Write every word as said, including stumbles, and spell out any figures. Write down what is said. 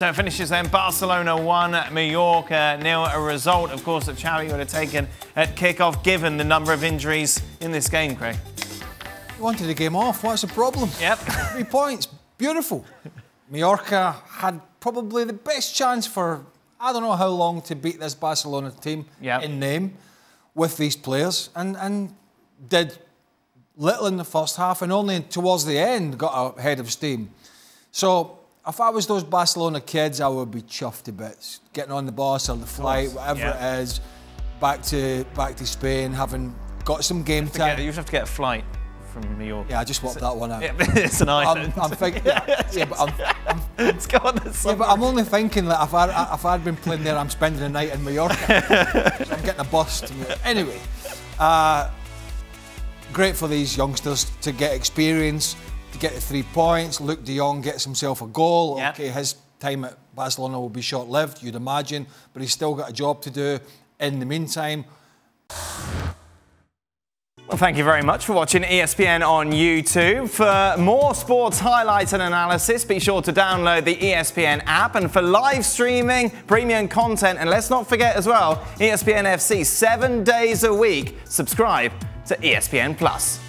So it finishes then Barcelona one, Mallorca nil. A result, of course, that Xavi would have taken at kickoff, given the number of injuries in this game, Craig. He wanted the game off. What's the problem? Yep. Three points. Beautiful. Mallorca had probably the best chance for I don't know how long to beat this Barcelona team yep. in name with these players, and and did little in the first half, and only towards the end got a head of steam. So, if I was those Barcelona kids, I would be chuffed to bits. Getting on the bus or the flight, whatever yeah. it is, back to back to Spain, having got some game you time. Get, you just have to get a flight from New York. Yeah, I just walked that one out. Yeah, it's an island. I'm, I'm thinking, yeah, yeah, but I'm, I'm, it's got the yeah, but I'm only thinking that if I if I'd been playing there, I'm spending a night in Mallorca. So I'm getting a bus. To anyway, uh, great for these youngsters to get experience. To get the three points, Luke de Jong gets himself a goal. Yep. Okay, his time at Barcelona will be short-lived, you'd imagine, but he's still got a job to do in the meantime. Well, thank you very much for watching E S P N on YouTube. For more sports highlights and analysis, be sure to download the E S P N app. And for live streaming, premium content, and let's not forget as well, E S P N F C, seven days a week. Subscribe to E S P N Plus.